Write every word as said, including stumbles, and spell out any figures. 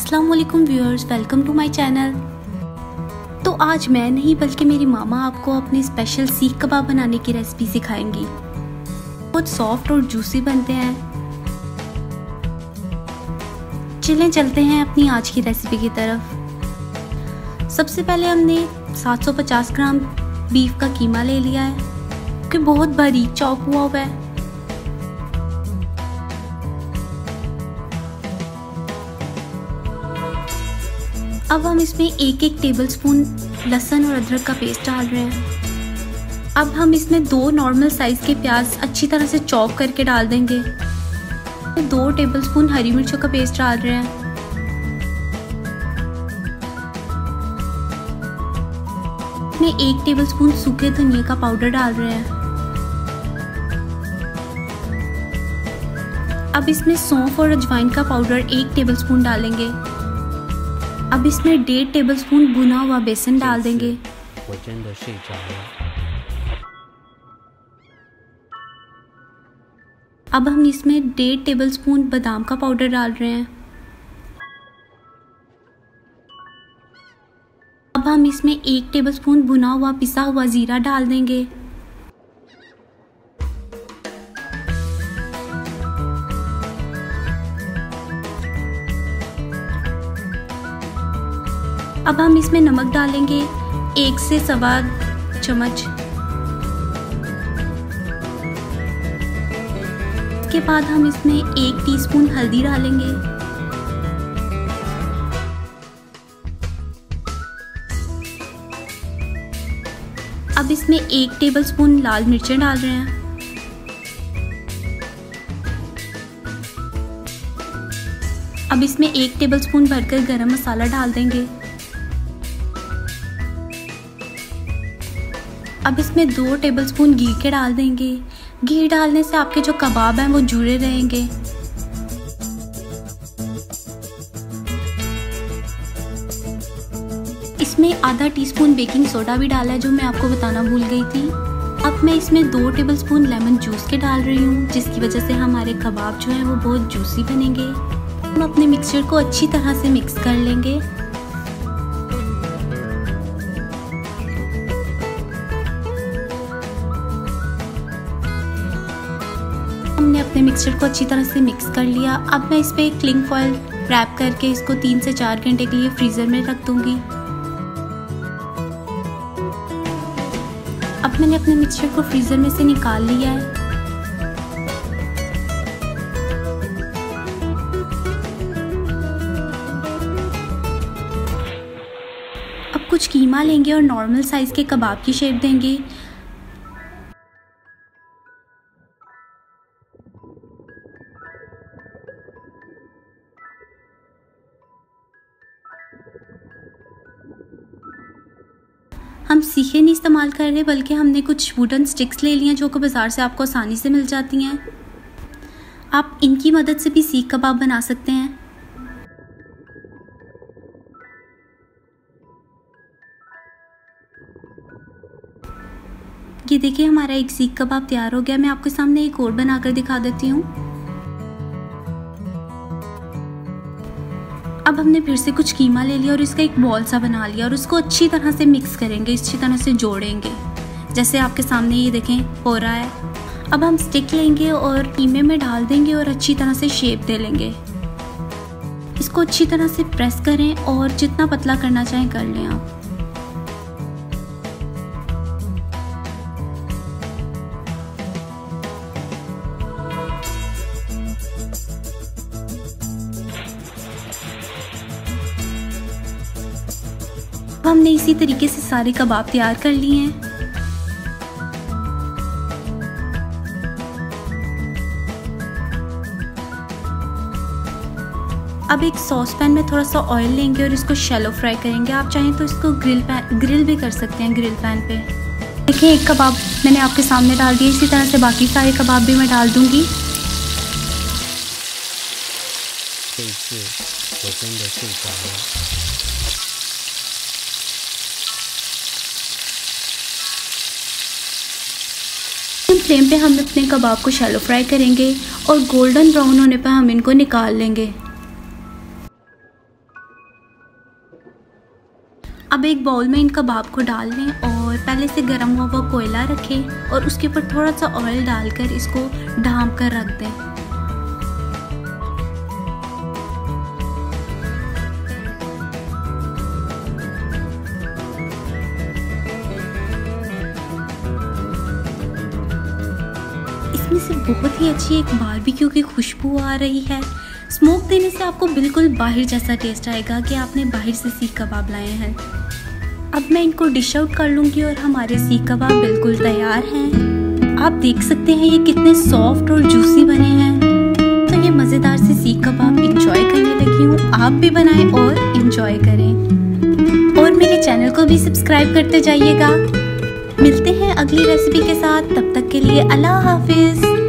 अस्सलामुअलैकुम viewers, welcome to my channel. तो आज मैं नहीं बल्कि मेरी मामा आपको अपने स्पेशल सीख कबाब बनाने की रेसिपी सिखाएंगी। बहुत सॉफ्ट और जूसी बनते हैं। चलें चलते हैं अपनी आज की रेसिपी की तरफ। सबसे पहले हमने सात सौ पचास ग्राम बीफ का कीमा ले लिया है कि बहुत बारीक चॉप हुआ हुआ है। अब हम इसमें एक एक टेबलस्पून लहसुन और अदरक का पेस्ट डाल रहे हैं। अब हम इसमें दो नॉर्मल साइज़ के प्याज अच्छी तरह से चॉप करके डाल देंगे। दो टेबलस्पून हरी मिर्चों का पेस्ट डाल रहे हैं। इसमें एक टेबलस्पून सूखे धनिया का पाउडर डाल रहे हैं। अब इसमें सौंफ और अजवाइन का पाउडर एक टेबलस्पून डालेंगे। अब इसमें डेढ़ टेबलस्पून भुना हुआ बेसन डाल देंगे। अब हम इसमें डेढ़ टेबलस्पून बादाम का पाउडर डाल रहे हैं। अब हम इसमें एक टेबलस्पून भुना हुआ पिसा हुआ जीरा डाल देंगे। अब हम इसमें नमक डालेंगे एक से सवा चम्मच। इसके बाद हम इसमें एक टीस्पून हल्दी डालेंगे। अब इसमें एक टेबलस्पून लाल मिर्चें डाल रहे हैं। अब इसमें एक टेबलस्पून भरकर गरम मसाला डाल देंगे। अब इसमें दो टेबलस्पून घी के डाल देंगे। घी डालने से आपके जो कबाब हैं वो जुड़े रहेंगे। इसमें आधा टीस्पून बेकिंग सोडा भी डाला है, जो मैं आपको बताना भूल गई थी। अब मैं इसमें दो टेबलस्पून लेमन जूस के डाल रही हूँ, जिसकी वजह से हमारे कबाब जो हैं वो बहुत जूसी बनेंगे। हम अपने मिक्सचर को अच्छी तरह से मिक्स कर लेंगे। हमने अपने मिक्सचर को अच्छी तरह से मिक्स कर लिया। अब मैं इस पे क्लिंग फॉइल रैप करके इसको तीन से चार घंटे के लिए फ्रीजर में रख दूंगी। अब मैंने अपने मिक्सचर को फ्रीजर में से निकाल लिया है। अब कुछ कीमा लेंगे और नॉर्मल साइज के कबाब की शेप देंगे। हम सीखे नहीं इस्तेमाल कर रहे, बल्कि हमने कुछ वुडन स्टिक्स ले लिए जो कि बाज़ार से आपको आसानी से मिल जाती हैं। आप इनकी मदद से भी सीख कबाब बना सकते हैं। ये देखिए, हमारा एक सीख कबाब तैयार हो गया। मैं आपके सामने एक और बनाकर दिखा देती हूँ। अब हमने फिर से कुछ कीमा ले लिया और इसका एक बॉल सा बना लिया और उसको अच्छी तरह से मिक्स करेंगे, अच्छी तरह से जोड़ेंगे, जैसे आपके सामने ये देखें हो रहा है। अब हम स्टिक लेंगे और कीमे में डाल देंगे और अच्छी तरह से शेप दे लेंगे। इसको अच्छी तरह से प्रेस करें और जितना पतला करना चाहें कर लें आप। अब हमने इसी तरीके से सारे कबाब तैयार कर लिए हैं। अब एक सॉस पैन में थोड़ा सा ऑयल लेंगे और इसको शैलो फ्राई करेंगे। आप चाहें तो इसको ग्रिल पैन ग्रिल भी कर सकते हैं। ग्रिल पैन पे देखिए, एक कबाब मैंने आपके सामने डाल दिया। इसी तरह से बाकी सारे कबाब भी मैं डाल दूंगी। फ्लेम पे हम अपने कबाब को शैलो फ्राई करेंगे और गोल्डन ब्राउन होने पर हम इनको निकाल लेंगे। अब एक बाउल में इन कबाब को डाल लें और पहले से गर्म हुआ हुआ कोयला रखें और उसके ऊपर थोड़ा सा ऑयल डालकर इसको ढांप कर रख दें। इसमें से बहुत ही अच्छी एक बारबेक्यू की खुशबू आ रही है। स्मोक देने से आपको बिल्कुल बाहर जैसा टेस्ट आएगा कि आपने बाहर से सीख कबाब लाए हैं। अब मैं इनको डिश आउट कर लूँगी और हमारे सीख कबाब बिल्कुल तैयार हैं। आप देख सकते हैं ये कितने सॉफ्ट और जूसी बने हैं। तो ये मज़ेदार से सीख कबाब इंजॉय करने लगी हूँ। आप भी बनाएं और इंजॉय करें और मेरे चैनल को भी सब्सक्राइब करते जाइएगा। मिलते हैं अगली रेसिपी के साथ, तब तक के लिए अल्लाह हाफिज़।